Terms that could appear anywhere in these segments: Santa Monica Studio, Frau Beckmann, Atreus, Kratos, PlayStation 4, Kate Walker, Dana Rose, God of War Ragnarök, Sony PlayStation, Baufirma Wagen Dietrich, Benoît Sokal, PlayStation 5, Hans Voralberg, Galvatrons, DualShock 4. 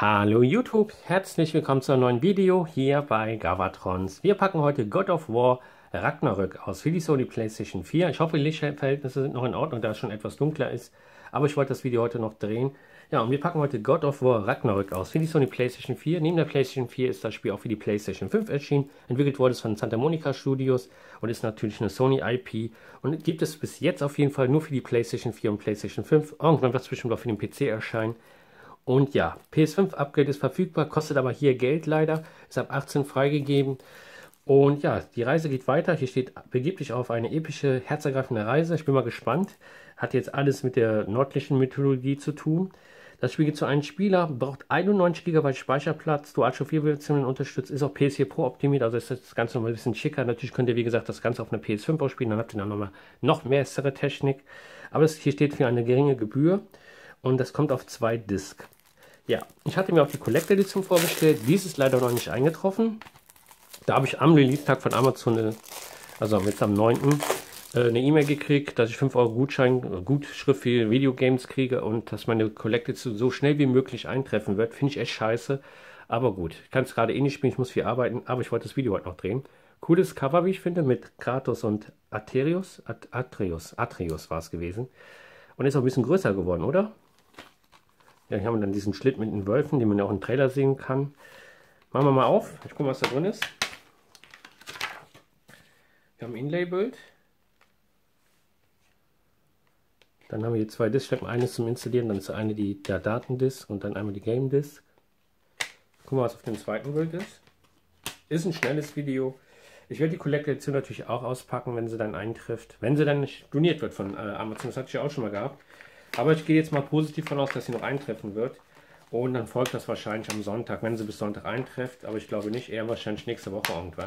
Hallo YouTube, herzlich willkommen zu einem neuen Video hier bei Galvatrons. Wir packen heute God of War Ragnarök aus für die Sony PlayStation 4. Ich hoffe, die Lichtverhältnisse sind noch in Ordnung, da es schon etwas dunkler ist. Aber ich wollte das Video heute noch drehen. Ja, und wir packen heute God of War Ragnarök aus für die Sony PlayStation 4. Neben der PlayStation 4 ist das Spiel auch für die PlayStation 5 erschienen. Entwickelt wurde es von Santa Monica Studios und ist natürlich eine Sony IP. Und gibt es bis jetzt auf jeden Fall nur für die PlayStation 4 und PlayStation 5. Irgendwann wird es bestimmt auch für den PC erscheinen. Und ja, PS5-Upgrade ist verfügbar, kostet aber hier Geld leider, ist ab 18 freigegeben. Und ja, die Reise geht weiter. Hier steht begeblich auf eine epische, herzergreifende Reise. Ich bin mal gespannt. Hat jetzt alles mit der nordlichen Mythologie zu tun. Das Spiel geht zu einem Spieler, braucht 91 GB Speicherplatz, DualShock 4 Versionen unterstützt, ist auch PS4 Pro optimiert, also ist das Ganze noch ein bisschen schicker. Natürlich könnt ihr, wie gesagt, das Ganze auf einer PS5 ausspielen, dann habt ihr dann nochmal noch mehr bessere Technik. Aber hier steht für eine geringe Gebühr und das kommt auf 2 Discs. Ja, ich hatte mir auch die Collector Edition vorgestellt, dies ist leider noch nicht eingetroffen. Da habe ich am Release-Tag von Amazon, also jetzt am 9., eine E-Mail gekriegt, dass ich 5 Euro Gutschrift für Videogames kriege und dass meine Collector Edition so schnell wie möglich eintreffen wird. Finde ich echt scheiße, aber gut. Ich kann es gerade eh nicht spielen, ich muss viel arbeiten, aber ich wollte das Video heute noch drehen. Cooles Cover, wie ich finde, mit Kratos und Atreus. Atreus war es gewesen. Und ist auch ein bisschen größer geworden, oder? Ja, hier haben wir dann diesen Schlitt mit den Wölfen, den man ja auch im Trailer sehen kann. Machen wir mal auf. Ich gucke, was da drin ist. Wir haben ein Inlay-Bild. Dann haben wir hier 2 Discs, eines zum Installieren, dann ist eine der Datendisk und dann einmal die Game-Disk. Gucken wir, was auf dem zweiten Bild ist. Ist ein schnelles Video. Ich werde die Collector-Edition natürlich auch auspacken, wenn sie dann eintrifft. Wenn sie dann storniert wird von Amazon, das hatte ich ja auch schon mal gehabt. Aber ich gehe jetzt mal positiv davon aus, dass sie noch eintreffen wird. Und dann folgt das wahrscheinlich am Sonntag, wenn sie bis Sonntag eintrifft. Aber ich glaube nicht, eher wahrscheinlich nächste Woche irgendwann.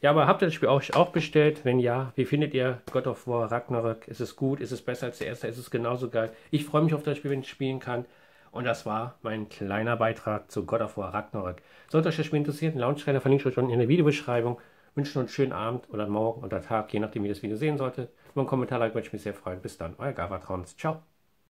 Ja, aber habt ihr das Spiel auch bestellt? Wenn ja, wie findet ihr God of War Ragnarök? Ist es gut? Ist es besser als der erste? Ist es genauso geil? Ich freue mich auf das Spiel, wenn ich spielen kann. Und das war mein kleiner Beitrag zu God of War Ragnarök. Sollte euch das Spiel interessieren, den Launch-Trailer verlinke ich euch unten in der Videobeschreibung. Wünsche euch einen schönen Abend oder morgen oder Tag, je nachdem, wie ihr das Video sehen solltet. Über einen Kommentar würde ich mich sehr freuen. Bis dann, euer Galvatrons. Ciao.